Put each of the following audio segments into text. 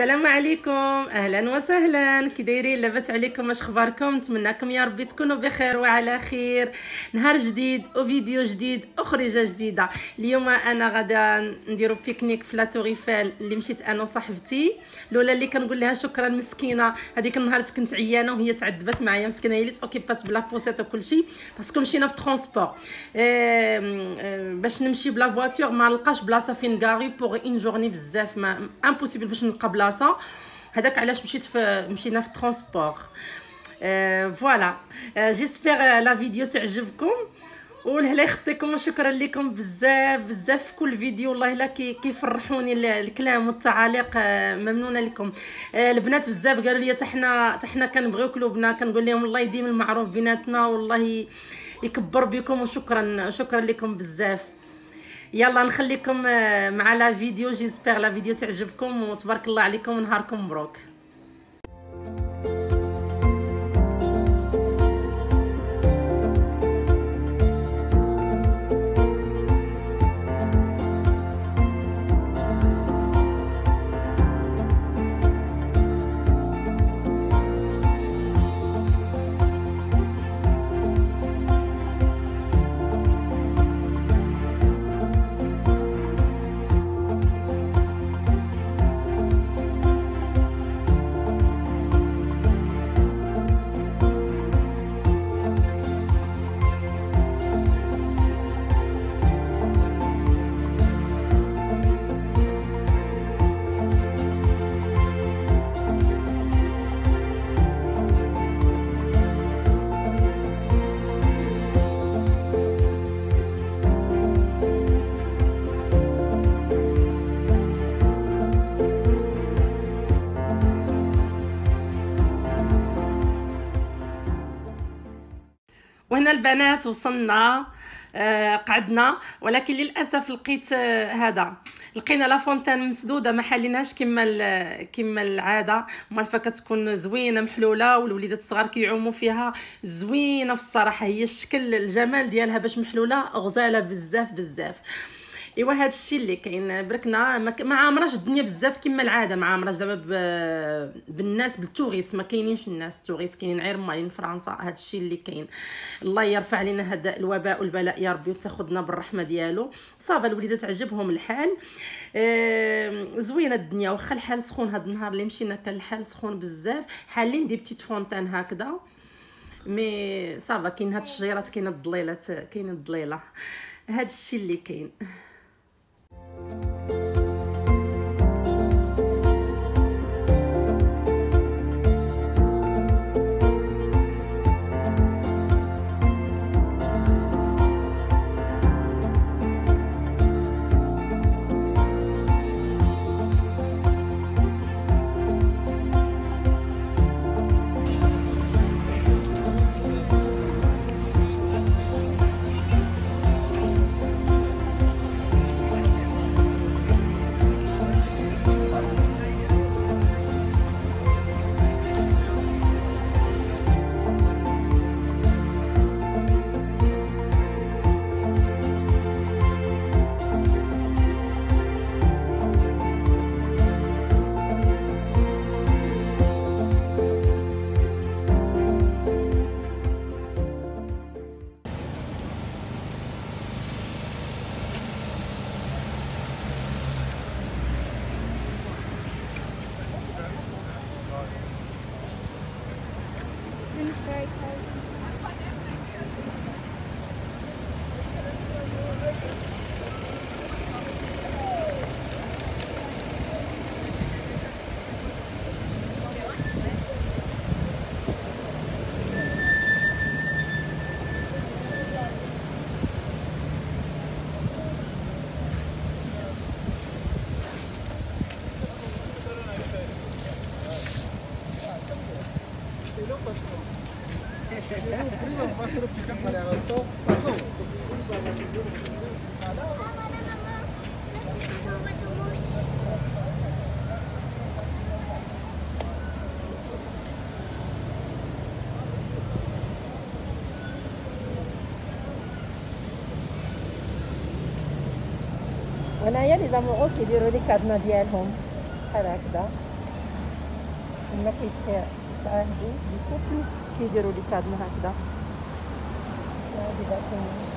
السلام عليكم، اهلا وسهلا. كي دايرين؟ لاباس عليكم؟ اش اخباركم؟ نتمنىكم يا ربي تكونوا بخير وعلى خير. نهار جديد وفيديو جديد وخرجه جديده. اليوم انا غادا نديرو بيكنيك في لاطور ايفل اللي مشيت انا وصاحبتي لولا اللي كنقول لها شكرا مسكينه. هذيك النهار كنت عيانه وهي تعذبت معايا مسكينه، هي اللي اوكيبات بلا بوسيط وكلشي باسكو مشينا في ترونسبور باش نمشي بلا فواتور ما لقاش بلاصه فين غاري بوغ اون جورني بزاف ما امبوسيبل باش نلقى بلاصه. هذاك علاش مشينا في الترونسبور. فوالا جيسبيغ لا فيديو تعجبكم والهلا يخطيكم وشكرا لكم بزاف بزاف في كل فيديو. والله الا كيفرحوني الكلام والتعاليق، ممنونه لكم. البنات بزاف قالوا لي حتى حنا كنبغيو كلوبنا، كنقول لهم الله يديم المعروف بيناتنا والله يكبر بكم وشكرا لكم بزاف. يلا نخليكم مع لا فيديو، جيسبيغ لا فيديو تعجبكم وتبارك الله عليكم ونهاركم مبروك. وهنا البنات وصلنا، قعدنا، ولكن للاسف لقيت هذا لقينا لا فونتان مسدوده، ما حليناش كما العاده. مالفه كتكون زوينه محلوله والوليدات الصغار كيعوموا فيها، زوينه في الصراحه. هي الشكل الجمال ديالها باش محلوله غزاله بزاف بزاف. ايوا هذا الشيء اللي كاين بركنا، ما عامراش الدنيا بزاف كما العاده، ما عامراش زعما بالناس بالتوريس، ما كاينينش الناس التوريس، كاينين غير مالين فرنسا. هذا الشيء اللي كاين، الله يرفع علينا هذا الوباء والبلاء يا ربي وتاخذنا بالرحمه ديالو. صافا الوليدات عجبهم الحال، زوينه الدنيا واخا الحال سخون. هذا النهار اللي مشينا كان الحال سخون بزاف، حالين دي بتيت فونتان هكذا مي صافا. كاين هاد الشجيرات، كاين الضليلات، كاين الضليله. هذا الشيء اللي كاين. هنايا لي زامورو كيديروا لي كادنا ديالهم بحال هكذا. لما كيتعاهدوا بالكوبل كيديروا لي كادم هكذا. هادي بقى كاينه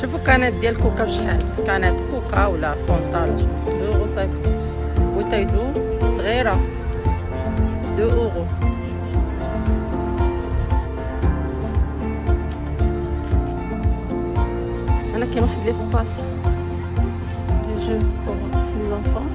شوفوا كانت ديال كوكا بشحال كانت كوكا ولا فونطال 2.50 €، بوتايدو صغيره 2 €. انا كاين واحد ليسباس دي جو بور لي زانفون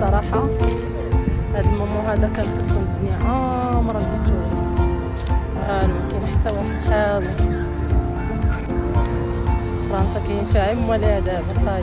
صراحه. هذا المومو هذا كانت كتكون الدنيا عامره في تونس، ما كاين حتى واحد خاوي. فرنسا كاين فيها عمولها دابا صاي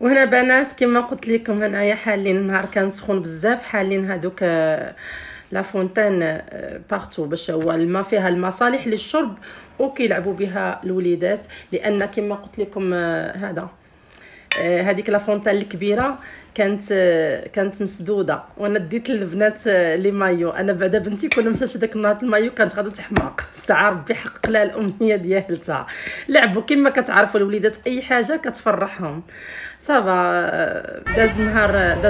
وهنا بنات كما قلت لكم انايا حالين النهار كان سخون بزاف، حالين هذوك لا فونتان بارتو باش هو الماء فيها المصالح للشرب وكيلعبوا بها الوليدات، لان كما قلت لكم هذا هذيك لا فونتان الكبيره كانت مسدوده. وانا ديت للبنات لي مايو، انا بعدا بنتي كنا مشات داك النهار المايو كانت غادا تحماق الساعه، ربي حقق لها الامنيه ديالتها. لعبوا كما كتعرفوا الوليدات اي حاجه كتفرحهم. صافا داز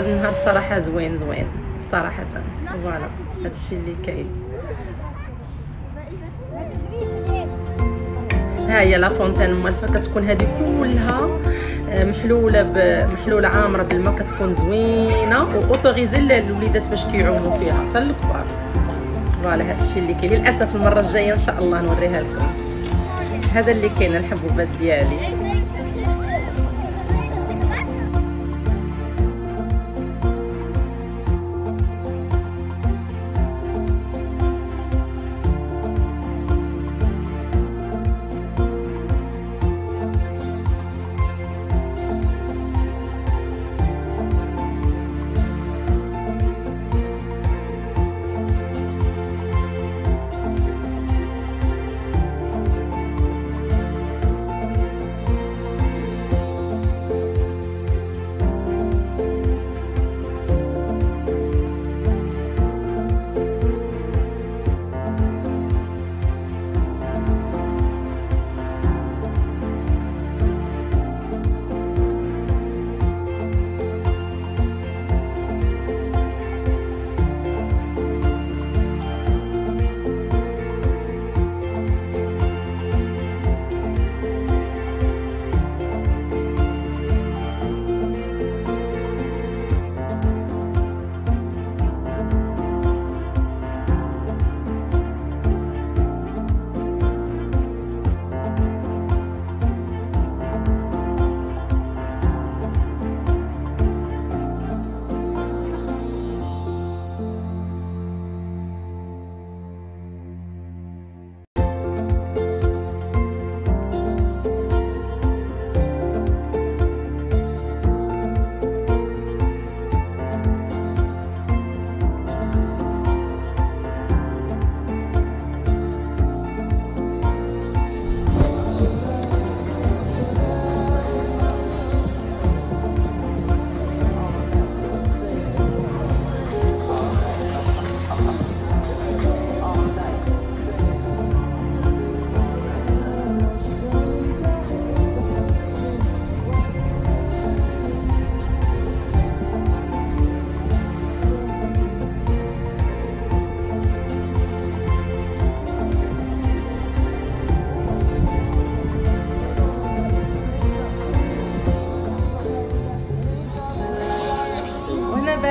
النهار الصراحه زوين صراحه. فوالا هادشي اللي كاين. ها هي لا فونتان المالفه كتكون هذه كلها محلوله عامره بالما، كتكون زوينه واوتوريزي للوليدات باش كيعوموا فيها حتى الكبار. فوالا هادشي اللي كاين. للاسف المره الجايه ان شاء الله نوريها لكم. هذا اللي كاين الحبوبات ديالي.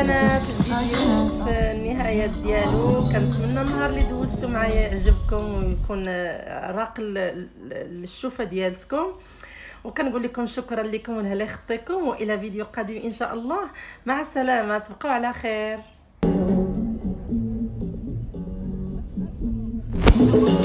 بنات الفيديو في النهايه ديالو. كنتمنى النهار اللي دوزتو معايا يعجبكم ويكون راق للشوفه ديالتكم، وكنقول لكم شكرا لكم والهلا خطيكم، والى فيديو قادم ان شاء الله. مع السلامه، تبقوا على خير.